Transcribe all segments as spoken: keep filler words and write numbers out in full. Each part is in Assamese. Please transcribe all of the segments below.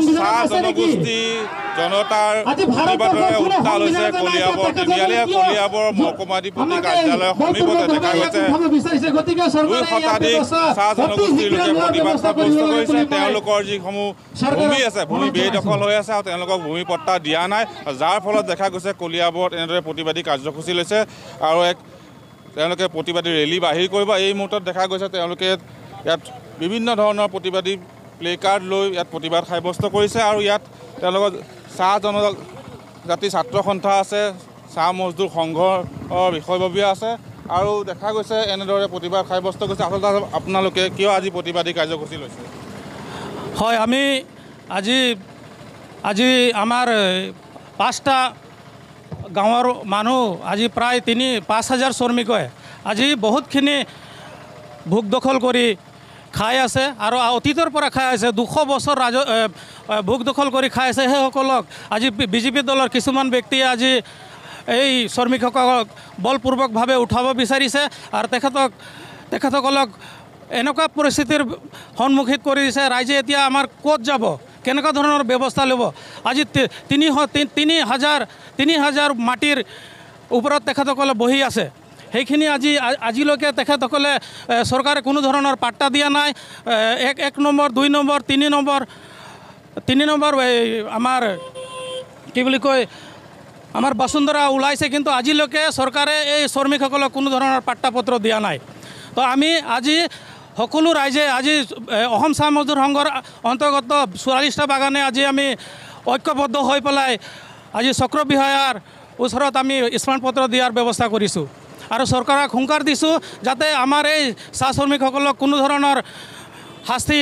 जनतार उत्ताल कलियाबर তিনিআলিয়া কলিয়াবৰ महकुमाधिपति कार्यालय समीपते देखा गति शताधिक चाह जनगोष्ठी प्रतिबाद साब्यस्त भूमि आसे भूमि बेदखल हो भूमि पट्टा दिया ना जार फल देखा गया কলিয়াবৰ प्रतिबादी कार्यसूची लैसे और एक प्रतिबादी रैली बाहिर कर यह मुहूर्त देखा गया इत विभिन्न धरण प्रतिबादी प्ले कार्ड लो प्रतिबाद सब्यस्त और इतना चाह जनजाति छात्र सन्था आसे चाह मजदूर संघर विषयबीय आसे और देखा गया एनेदरे प्रतिबाद सब्यस्त आसलते आपनालोके क्यों आज प्रतिबादी कार्यसूची लैसे हय आमी आज आज आमार पाँचटा गाँवर मानुह आज प्राय तीन पाँच हज़ार श्रमिक आज बहुतखिनि भूख दखल करी खाई आसे और अतीतर पर खाई आसे दुश बसर राज भूख दखल कर खाई आसे आज बीजेपी दलर किसुमान व्यक्ति आज ये श्रमिक बलपूर्वक भावे उठाव विचार और तखतक तखतक एनका परिस्थितिर सन्मुखीन कर दिसे राइजे एतिया आमार कत जाब केनेका धৰণৰ व्यवस्था लब आज तीन तीन हजार तीन हजार माटिर ऊपर तखतक बहि आसे সেইখিনি আজি আজিলৈকে তেখেতসকলে চৰকাৰে কোনো ধৰণৰ পাট্টা দিয়া নাই। এক এক নম্বৰ দুই নম্বৰ তিনি নম্বৰ তিনি নম্বৰ আমাৰ কি বুলি কয় আমাৰ বসুন্ধৰা ওলাইছে কিন্তু আজিলৈকে চৰকাৰে এই শ্ৰমিকসকলক কোনো ধৰণৰ পাট্টা পত্ৰ দিয়া নাই। তো আমি আজি সকলো ৰাইজে আজি অসম চাহ মজদুৰ সংঘৰ অন্তৰ্গত চৌৰাল্লিছটা বাগানে আজি আমি ঐক্যবদ্ধ হৈ পেলাই আজি চক্ৰবিহাৰ ওচৰত আমি স্মাৰকপত্ৰ দিয়াৰ ব্যৱস্থা কৰিছোঁ और सरकारक हुंकार दिसो जाते आमार ये चाह श्रमिकसलक कोनो धৰণৰ शास्ति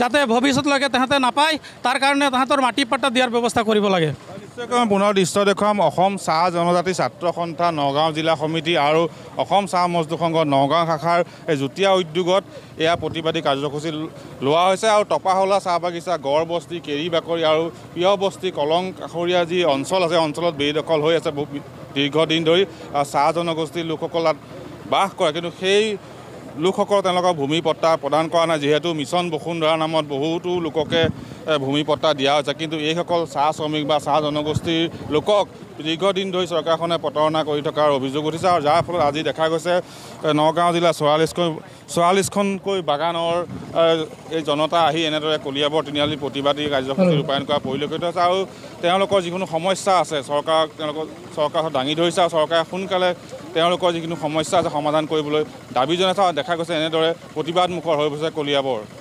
जाते भविष्यतलैके तहते नापाय तार कारणे तहतर माटी पट्टा दियार व्यवस्था करिब लागे। निश्चयকৈ पुनर दृश्य देखाम অসম চাহ জনজাতি ছাত্ৰ সন্থা নগাঁও জিলা সমিতি আৰু অসম চাহ মজদুৰ সংঘ নগাঁও শাখাৰ যুটীয়া উদ্যোগত এয়া প্ৰতিবাদী কাৰ্যসূচী লোৱা হৈছে আৰু টপাহলা চাহ বাগিচা গড় বস্তি কেৰি বাকৰি আৰু পিয় বস্তি কলং কাষৰীয়া যি অঞ্চল আছে অঞ্চলত বেদখল হৈ আছে দীৰ্ঘদিন ধৰি চাহ জনগোষ্ঠীৰ লোকসকল বাস কৰে কিন্তু সেই লোকসকলক ভূমি পট্টা প্ৰদান কৰা নাই যিহেতু মিছন বসুন্ধৰা নামত বহুতো লোককে ভূমি পট্টা দিয়া হৈছে কিন্তু এইসকল চাহ শ্ৰমিক বা চাহ জনগোষ্ঠীৰ লোকক দীৰ্ঘদিন ধৰি চৰকাৰখনে প্ৰতাৰণা কৰি থকাৰ অভিযোগ উঠিছে আৰু যাৰ ফলত আজি দেখা গৈছে নগাঁও জিলা চৌৰাল্লিছখন চৌৰাল্লিছখনকৈ বাগানৰ এই জনতা আহি এনেদৰে কলিয়াবৰ তিনিআলি প্ৰতিবাদী কাৰ্যসূচী ৰূপায়ণ কৰা পৰিলক্ষিত হৈছে আৰু তেওঁলোকৰ যিকোনো সমস্যা আছে চৰকাৰক তেওঁলোকৰ চৰকাৰক দাঙি ধৰিছে আৰু চৰকাৰে সোনকালে তেওঁলোকৰ যিকোনো সমস্যা আছে সমাধান কৰিবলৈ দাবী জনাইছে আৰু দেখা গৈছে এনেদৰে প্ৰতিবাদমুখৰ হৈ পৰিছে কলিয়াবৰ।